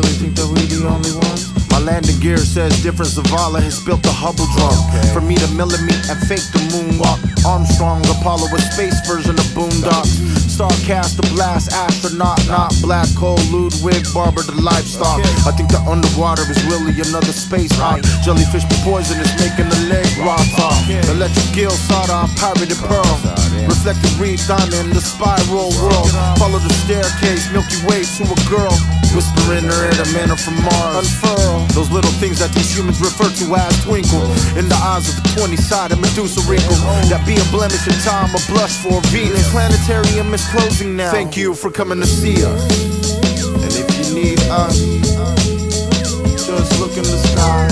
really think that we the only ones? My landing gear says different. Zavala has built the Hubble drum for me to millimeter and fake the moonwalk. Armstrong, Apollo, a space version of Boondock. Starcast, the blast, astronaut, not black hole, Ludwig, barber, the livestock. I think the underwater is really another space rock. Jellyfish be poisonous, making the leg rock off. Electric gill, sawed off, pirated pearl. Reflected reef, diamond, the spiral world. Follow the staircase, Milky Way to a girl. Whisper in her ear, the man from Mars. Unfurl those little things that these humans refer to as twinkle. In the eyes of the 20-sided Medusa wrinkle. That be a blemish in time, a blush for a Venus. Planetarium is closing now. Thank you for coming to see us. And if you need us, just look in the sky.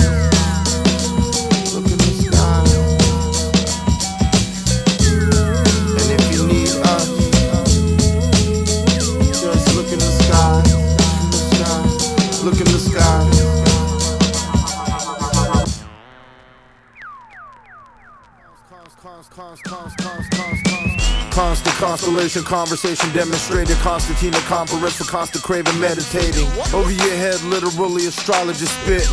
Constant constellation, conversation demonstrated. Constantina comparison, constant craving, meditating. Over your head, literally astrologist spit.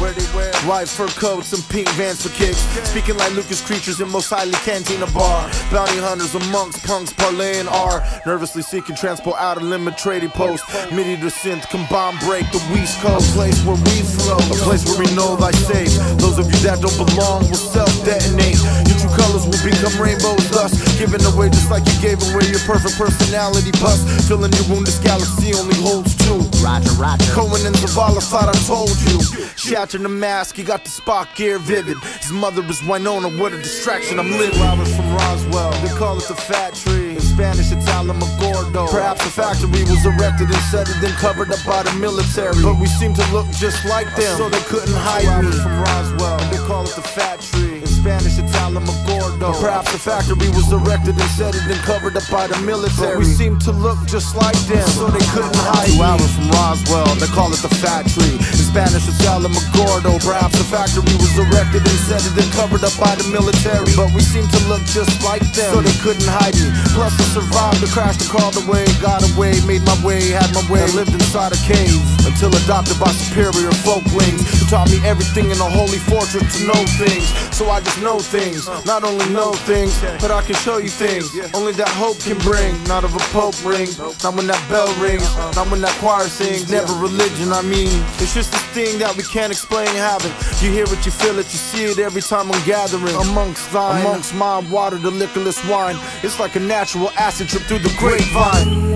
White fur coats and pink vans for kicks. Speaking like Lucas creatures in most highly Cantina bar. Bounty hunters amongst punks, parlaying R. Nervously seeking transport out of limit trading post. Midi to synth, combine break the Weasco. A place where we flow, a place where we know thy safe. Those of you that don't belong will self-detonate. Your true colors will become rainbows, thus giving away just like you gave away your perfect personality, bus filling your wound. This galaxy only holds two. Roger, roger. Cohen and Zavala, thought I told you. Shattering the mask, you got the Spock gear vivid. His mother is Winona, what a distraction I'm living. Robbers from Roswell, they call it the Fat Tree. In Spanish, it's Alamogordo. Perhaps the factory was erected and settled, then covered up by the military. But we seem to look just like them, so they couldn't hide me. Robbers from Roswell, they call it the Fat Tree. In Spanish, it's Alamogordo. Perhaps the factory was erected and settled, then covered by the military, but we seem to look just like them, so they couldn't hide. 2 hours from Roswell, they call it the factory. In Spanish, it's Alamogordo. Perhaps the factory was erected and settled and covered up by the military, but we seem to look just like them, so they couldn't hide me. Plus, I survived the crash, the crawled away, got away, made my way, had my way. I lived inside a cave until adopted by superior folk wings, who taught me everything in a holy fortress to know things. So I just know things, not only know things, but I can show you things. Only that hope can bring, not of a pope ring. Not when that bell rings, not when that choir sings. Never religion, I mean, it's just this thing that we can't explain having. You hear it, you feel it, you see it every time I'm gathering. Amongst thine, amongst mine, water, the liquorless wine. It's like a natural acid trip through the grapevine.